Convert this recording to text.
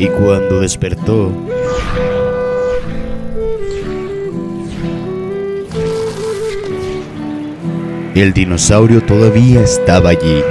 y cuando despertó, el dinosaurio todavía estaba allí.